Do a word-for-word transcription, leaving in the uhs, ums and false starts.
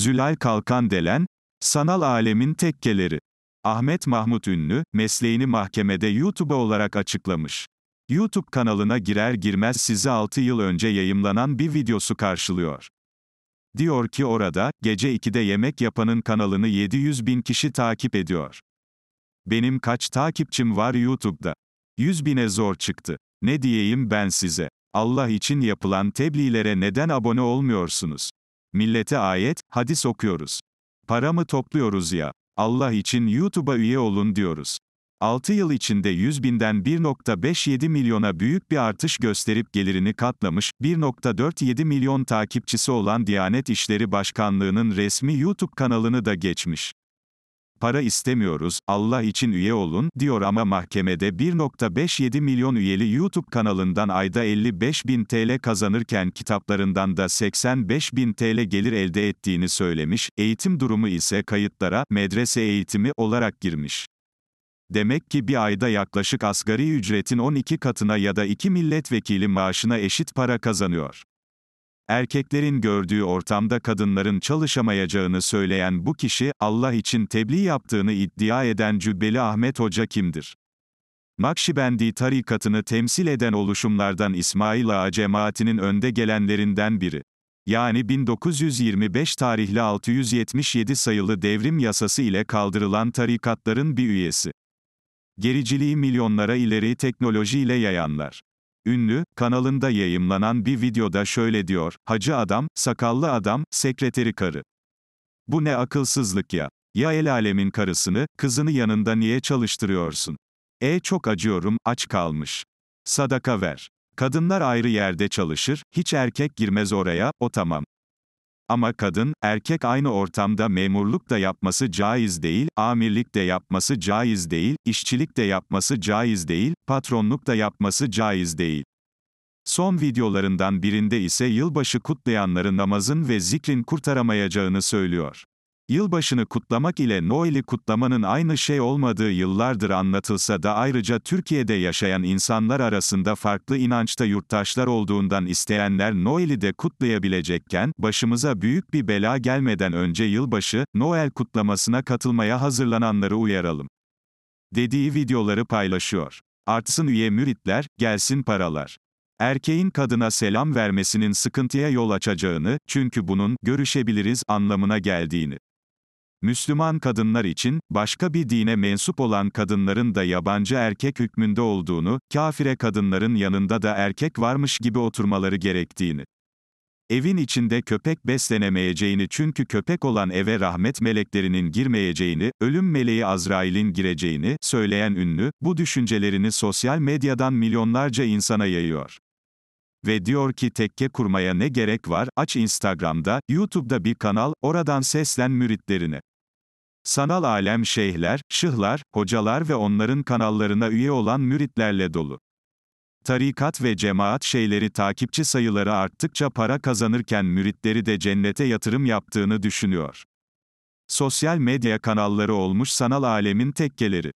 Zülal Kalkandelen, sanal alemin tekkeleri. Ahmet Mahmut Ünlü, mesleğini mahkemede YouTuber olarak açıklamış. YouTube kanalına girer girmez sizi altı yıl önce yayımlanan bir videosu karşılıyor. Diyor ki orada, gece ikide yemek yapanın kanalını yedi yüz bin kişi takip ediyor. Benim kaç takipçim var YouTube'da? yüz bine zor çıktı. Ne diyeyim ben size? Allah için yapılan tebliğlere neden abone olmuyorsunuz? Millete ayet, hadis okuyoruz. Para mı topluyoruz ya? Allah için YouTube'a üye olun diyoruz. altı yıl içinde yüz binden bir nokta beş yedi milyona büyük bir artış gösterip gelirini katlamış, bir nokta dört yedi milyon takipçisi olan Diyanet İşleri Başkanlığı'nın resmi YouTube kanalını da geçmiş. Para istemiyoruz, Allah için üye olun, diyor ama mahkemede bir nokta beş yedi milyon üyeli YouTube kanalından ayda elli beş bin T L kazanırken kitaplarından da seksen beş bin T L gelir elde ettiğini söylemiş, eğitim durumu ise kayıtlara, medrese eğitimi olarak girmiş. Demek ki bir ayda yaklaşık asgari ücretin on iki katına ya da iki milletvekili maaşına eşit para kazanıyor. Erkeklerin gördüğü ortamda kadınların çalışamayacağını söyleyen bu kişi, Allah için tebliğ yaptığını iddia eden Cübbeli Ahmet Hoca kimdir? Nakşibendi tarikatını temsil eden oluşumlardan İsmail Ağa cemaatinin önde gelenlerinden biri. Yani bin dokuz yüz yirmi beş tarihli altı yüz yetmiş yedi sayılı devrim yasası ile kaldırılan tarikatların bir üyesi. Gericiliği milyonlara ileri teknolojiyle yayanlar. Ünlü, kanalında yayımlanan bir videoda şöyle diyor, hacı adam, sakallı adam, sekreteri karı. Bu ne akılsızlık ya. Ya el alemin karısını, kızını yanında niye çalıştırıyorsun? E çok acıyorum, aç kalmış. Sadaka ver. Kadınlar ayrı yerde çalışır, hiç erkek girmez oraya, o tamam. Ama kadın, erkek aynı ortamda memurluk da yapması caiz değil, amirlik de yapması caiz değil, işçilik de yapması caiz değil, patronluk da yapması caiz değil. Son videolarından birinde ise yılbaşı kutlayanları namazın ve zikrin kurtaramayacağını söylüyor. Yılbaşını kutlamak ile Noel'i kutlamanın aynı şey olmadığı yıllardır anlatılsa da ayrıca Türkiye'de yaşayan insanlar arasında farklı inançta yurttaşlar olduğundan isteyenler Noel'i de kutlayabilecekken, başımıza büyük bir bela gelmeden önce yılbaşı, Noel kutlamasına katılmaya hazırlananları uyaralım dediği videoları paylaşıyor. Artsın üye müritler, gelsin paralar. Erkeğin kadına selam vermesinin sıkıntıya yol açacağını, çünkü bunun, görüşebiliriz, anlamına geldiğini. Müslüman kadınlar için, başka bir dine mensup olan kadınların da yabancı erkek hükmünde olduğunu, kafire kadınların yanında da erkek varmış gibi oturmaları gerektiğini. Evin içinde köpek beslenemeyeceğini çünkü köpek olan eve rahmet meleklerinin girmeyeceğini, ölüm meleği Azrail'in gireceğini söyleyen ünlü, bu düşüncelerini sosyal medyadan milyonlarca insana yayıyor. Ve diyor ki tekke kurmaya ne gerek var, aç Instagram'da, YouTube'da bir kanal, oradan seslen müritlerine. Sanal alem şeyhler, şıhlar, hocalar ve onların kanallarına üye olan müritlerle dolu. Tarikat ve cemaat şeyleri takipçi sayıları arttıkça para kazanırken müritleri de cennete yatırım yaptığını düşünüyor. Sosyal medya kanalları olmuş sanal alemin tekkeleri.